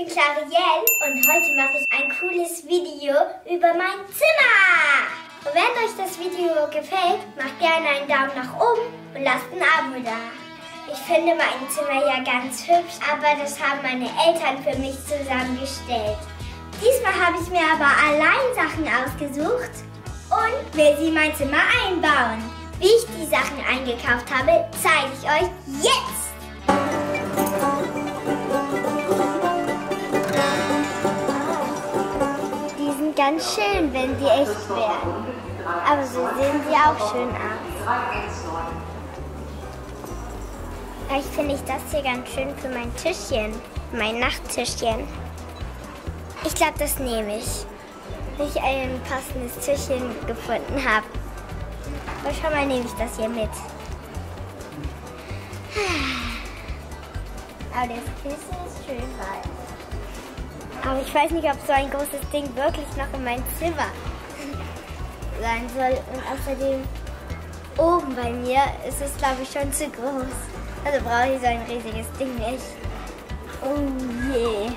bin Clarielle und heute mache ich ein cooles Video über mein Zimmer. Und wenn euch das Video gefällt, macht gerne einen Daumen nach oben und lasst ein Abo da. Ich finde mein Zimmer ja ganz hübsch, aber das haben meine Eltern für mich zusammengestellt. Diesmal habe ich mir aber allein Sachen ausgesucht und will sie in mein Zimmer einbauen. Wie ich die Sachen eingekauft habe, zeige ich euch jetzt. Die sind ganz schön, wenn sie echt wären. Aber so sehen sie auch schön aus. Vielleicht finde ich das hier ganz schön für mein Tischchen, mein Nachttischchen. Ich glaube, das nehme ich, wenn ich ein passendes Tischchen gefunden habe. Aber schau mal, nehme ich das hier mit. Aber das Kissen ist schön weiß. Aber ich weiß nicht, ob so ein großes Ding wirklich noch in mein Zimmer sein soll. Und außerdem oben bei mir ist es, glaube ich, schon zu groß. Also brauche ich so ein riesiges Ding nicht. Oh je.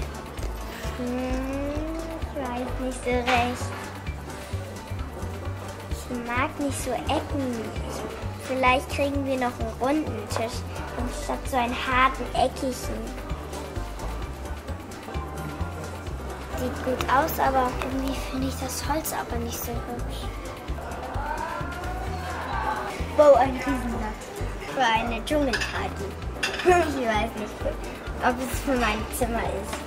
Ich weiß nicht so recht. Ich mag nicht so Ecken. Vielleicht kriegen wir noch einen runden Tisch anstatt so einen harten, eckigen. Sieht gut aus, aber irgendwie finde ich das Holz aber nicht so hübsch. Wow, ein Riesenrad für eine Dschungelparty. Ich weiß nicht, ob es für mein Zimmer ist.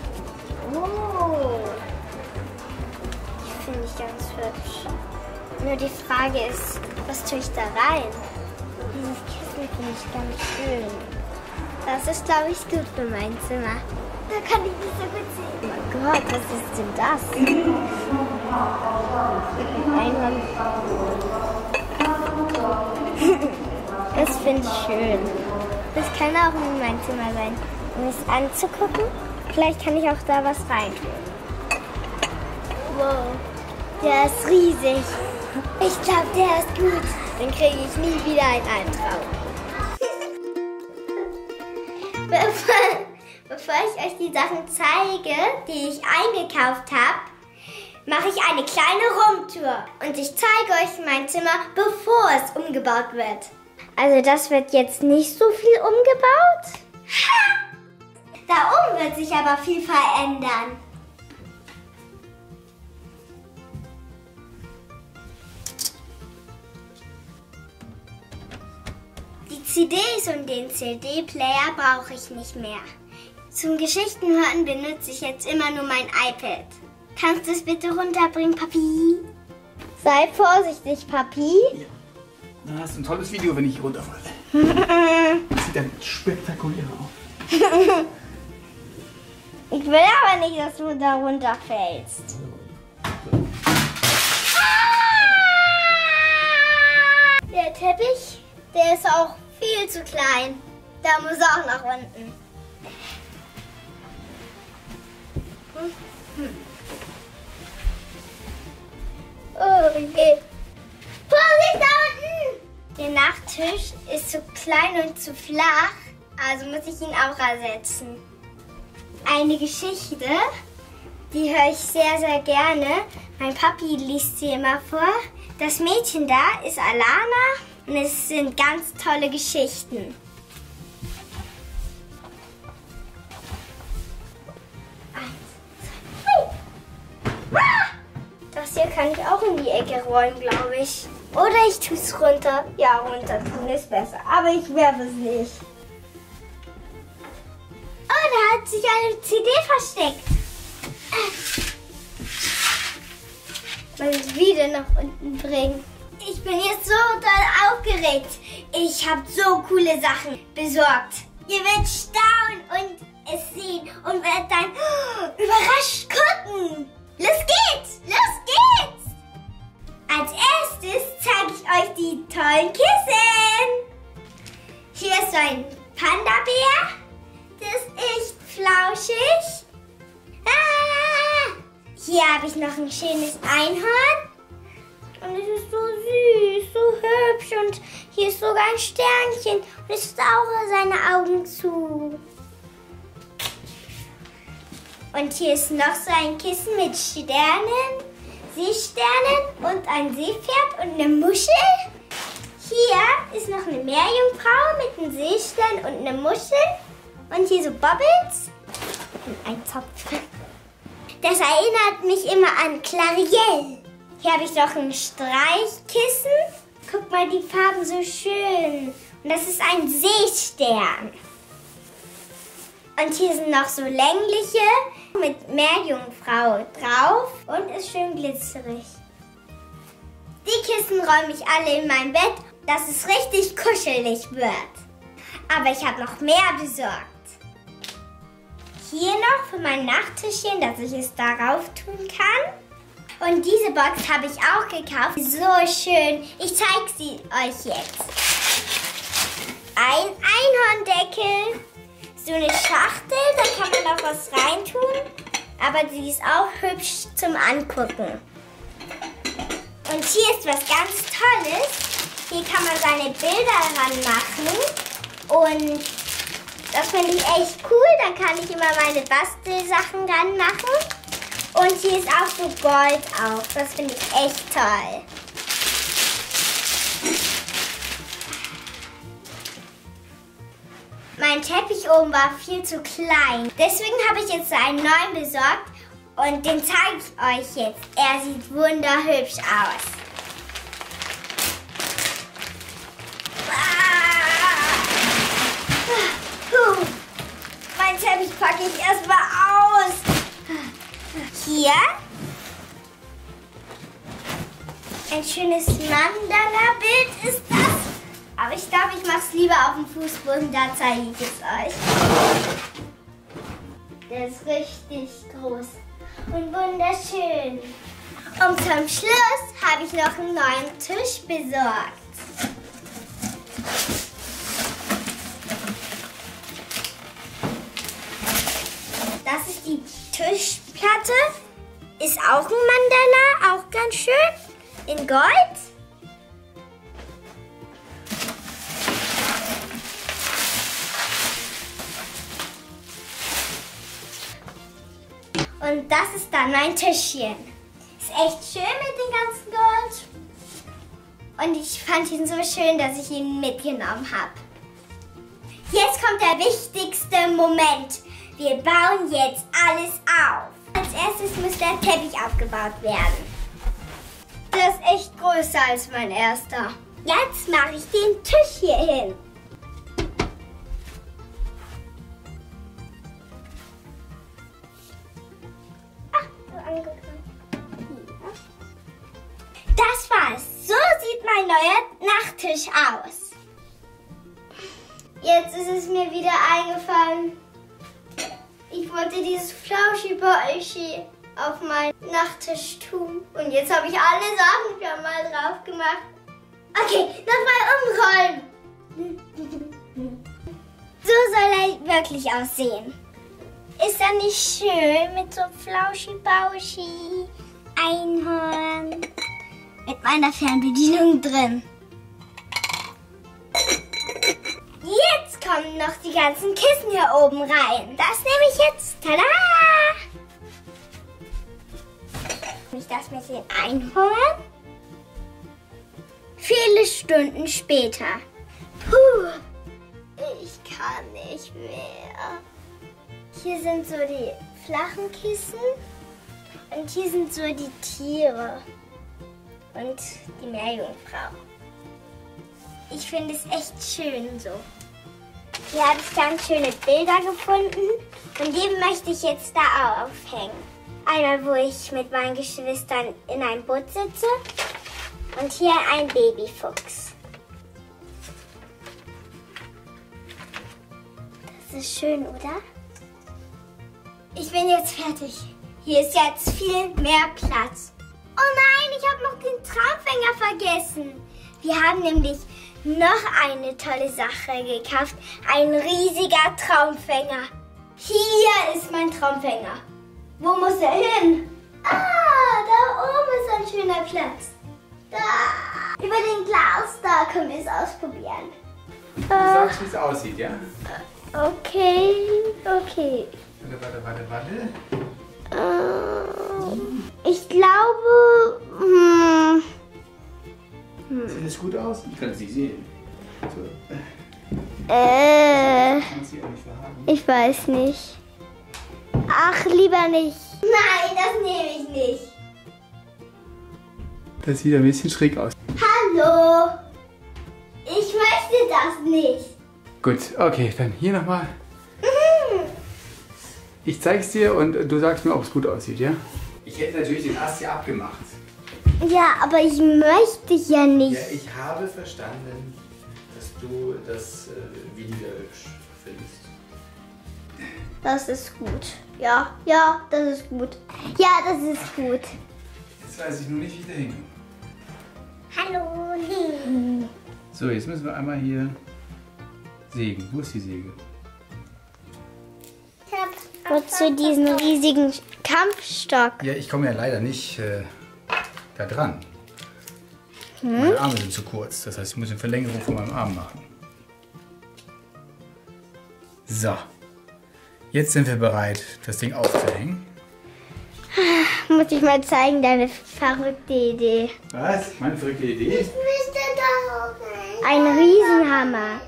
Oh, die finde ich ganz hübsch. Nur die Frage ist, was tue ich da rein? Dieses Kissen finde ich ganz schön. Das ist, glaube ich, gut für mein Zimmer. Da kann ich nicht so gut sehen. Oh Gott, was ist denn das? Das finde ich schön. Das kann auch in mein Zimmer sein. Um es anzugucken, vielleicht kann ich auch da was rein. Wow, der ist riesig. Ich glaube, der ist gut. Dann kriege ich nie wieder einen Albtraum. Bevor ich euch die Sachen zeige, die ich eingekauft habe, mache ich eine kleine Rumtour. Und ich zeige euch mein Zimmer, bevor es umgebaut wird. Also das wird jetzt nicht so viel umgebaut. Ha! Da oben wird sich aber viel verändern. CDs und den CD-Player brauche ich nicht mehr. Zum Geschichtenhören benutze ich jetzt immer nur mein iPad. Kannst du es bitte runterbringen, Papi? Sei vorsichtig, Papi. Ja. Na, hast du ein tolles Video, wenn ich runterfalle. Das sieht dann spektakulär aus. Ich will aber nicht, dass du da runterfällst. Ah! Der Teppich, der ist auch viel zu klein. Da muss er auch nach unten. Okay. Vorsicht da unten! Der Nachttisch ist zu klein und zu flach, also muss ich ihn auch ersetzen. Eine Geschichte, die höre ich sehr, sehr gerne. Mein Papi liest sie immer vor. Das Mädchen da ist Alana. Und es sind ganz tolle Geschichten. Das hier kann ich auch in die Ecke rollen, glaube ich. Oder ich tue es runter. Ja, runter tun ist besser. Aber ich werfe es nicht. Oh, da hat sich eine CD versteckt. Man muss wieder nach unten bringen. Ich bin jetzt so toll aufgeregt. Ich habe so coole Sachen besorgt. Ihr werdet staunen und es sehen und werdet dann überrascht gucken. Los geht's! Los geht's! Als erstes zeige ich euch die tollen Kissen. Hier ist so ein Panda-Bär. Das ist echt flauschig. Ah! Hier habe ich noch ein schönes Einhorn. Und es ist so süß, so hübsch und hier ist sogar ein Sternchen und ich saure seine Augen zu. Und hier ist noch so ein Kissen mit Sternen, Seesternen und ein Seepferd und eine Muschel. Hier ist noch eine Meerjungfrau mit einem Seestern und einer Muschel. Und hier so Bubbles und ein Zopf. Das erinnert mich immer an Clarielle. Hier habe ich noch ein Streichkissen. Guck mal, die Farben so schön. Und das ist ein Seestern. Und hier sind noch so längliche mit Meerjungfrau drauf und ist schön glitzerig. Die Kissen räume ich alle in mein Bett, dass es richtig kuschelig wird. Aber ich habe noch mehr besorgt. Hier noch für mein Nachttischchen, dass ich es darauf tun kann. Und diese Box habe ich auch gekauft. So schön. Ich zeige sie euch jetzt. Ein Einhorndeckel. So eine Schachtel, da kann man noch was reintun. Aber die ist auch hübsch zum Angucken. Und hier ist was ganz Tolles. Hier kann man seine Bilder ranmachen. Und das finde ich echt cool. Da kann ich immer meine Bastelsachen ranmachen. Und hier ist auch so Gold auf. Das finde ich echt toll. Mein Teppich oben war viel zu klein. Deswegen habe ich jetzt einen neuen besorgt. Und den zeige ich euch jetzt. Er sieht wunderhübsch aus. Mein Teppich packe ich erstmal aus. Hier ein schönes Mandala-Bild ist das. Aber ich glaube, ich mache es lieber auf dem Fußboden, da zeige ich es euch. Der ist richtig groß und wunderschön. Und zum Schluss habe ich noch einen neuen Tisch besorgt. Das ist die Tischplatte. Ist auch ein Mandala, auch ganz schön. In Gold. Und das ist dann mein Tischchen. Ist echt schön mit dem ganzen Gold. Und ich fand ihn so schön, dass ich ihn mitgenommen habe. Jetzt kommt der wichtigste Moment. Wir bauen jetzt alles auf. Als erstes muss der Teppich aufgebaut werden. Der ist echt größer als mein erster. Jetzt mache ich den Tisch hier hin. Das war's. So sieht mein neuer Nachttisch aus. Jetzt ist es mir wieder eingefallen. Ich wollte dieses Flauschi-Bäuschi auf meinen Nachttisch tun. Und jetzt habe ich alle Sachen schon mal drauf gemacht. Okay, nochmal umrollen. So soll er wirklich aussehen. Ist er nicht schön mit so Flauschi-Bauschi, Einhorn, mit meiner Fernbedienung drin. Jetzt kommen noch die ganzen Kissen hier oben rein. Das nehme ich jetzt. Tada! Das mit dem Einhorn. Viele Stunden später. Puh, ich kann nicht mehr. Hier sind so die flachen Kissen und hier sind so die Tiere und die Meerjungfrau. Ich finde es echt schön so. Hier habe ich ganz schöne Bilder gefunden und die möchte ich jetzt da auch aufhängen. Einmal, wo ich mit meinen Geschwistern in einem Boot sitze und hier ein Babyfuchs. Das ist schön, oder? Ich bin jetzt fertig. Hier ist jetzt viel mehr Platz. Oh nein, ich habe noch den Traumfänger vergessen. Wir haben nämlich noch eine tolle Sache gekauft. Ein riesiger Traumfänger. Hier ist mein Traumfänger. Wo muss er hin? Ah, da oben ist ein schöner Platz. Da. Über den Glas, da können wir es ausprobieren. Du sagst, wie es aussieht, ja? Okay. Warte. Ich glaube... Sieht das gut aus? Ich kann es nicht sehen. So. Ich weiß nicht. Ach, lieber nicht. Nein, das nehme ich nicht. Das sieht ein bisschen schräg aus. Hallo. Ich möchte das nicht. Gut, okay, dann hier nochmal. Ich zeig's dir und du sagst mir, ob es gut aussieht, ja? Ich hätte natürlich den Ast hier abgemacht. Ja, aber ich möchte ja nicht. Ja, ich habe verstanden, dass du das weniger hübsch findest. Das ist gut. Ja, das ist gut. Ja, das ist gut. Jetzt weiß ich nur nicht, wie ich da hinkomme. Hallo. Nee. So, jetzt müssen wir einmal hier sägen. Wo ist die Säge? Wozu diesen riesigen Kampfstock? Ja, ich komme ja leider nicht da dran. Meine Arme sind zu kurz, das heißt, ich muss eine Verlängerung von meinem Arm machen. So, jetzt sind wir bereit, das Ding aufzuhängen. Muss ich mal zeigen, deine verrückte Idee. Was? Meine verrückte Idee? Ich müsste da hoch. Ein Riesenhammer.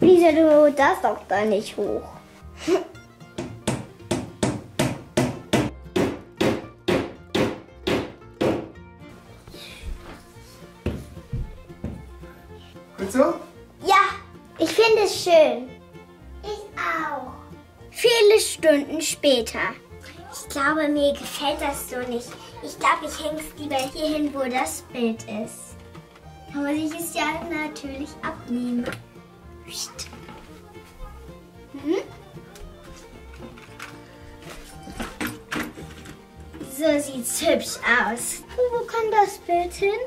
Wieso du das doch da nicht hoch? So? Ja, ich finde es schön. Ich auch. Viele Stunden später. Ich glaube, mir gefällt das so nicht. Ich glaube, ich hänge es lieber hier hin, wo das Bild ist. Da muss ich es ja natürlich abnehmen. So sieht es hübsch aus. Und wo kann das Bild hin?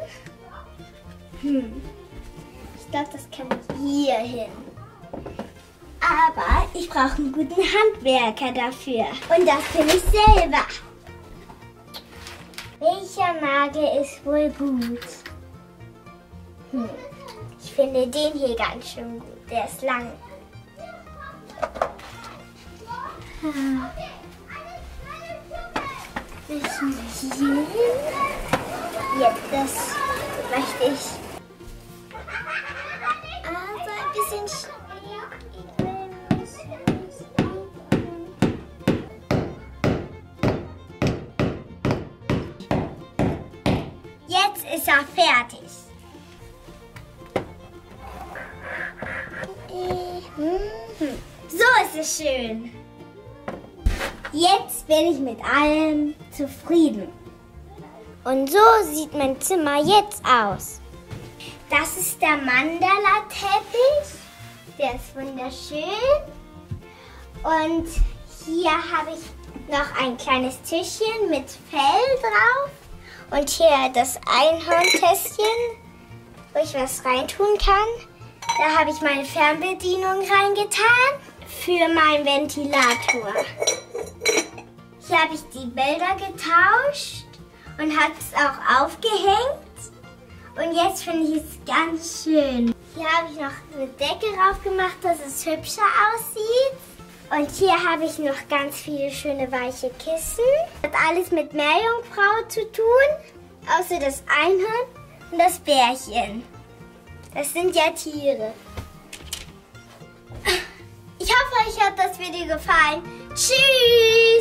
Ich glaube, das kann hier hin. Aber ich brauche einen guten Handwerker dafür. Und das bin ich selber. Welcher Nagel ist wohl gut? Ich finde den hier ganz schön gut. Der ist lang. Ja, das möchte ich. Jetzt ist er fertig. So ist es schön. Jetzt bin ich mit allem zufrieden. Und so sieht mein Zimmer jetzt aus. Das ist der Mandala-Teppich. Der ist wunderschön. Und hier habe ich noch ein kleines Tischchen mit Fell drauf. Und hier das Einhorntäschchen, wo ich was reintun kann. Da habe ich meine Fernbedienung reingetan für meinen Ventilator. Hier habe ich die Bilder getauscht und habe es auch aufgehängt. Und jetzt finde ich es ganz schön. Hier habe ich noch eine Decke drauf gemacht, dass es hübscher aussieht. Und hier habe ich noch ganz viele schöne weiche Kissen. Hat alles mit Meerjungfrau zu tun, außer das Einhorn und das Bärchen. Das sind ja Tiere. Ich hoffe, euch hat das Video gefallen. Tschüss!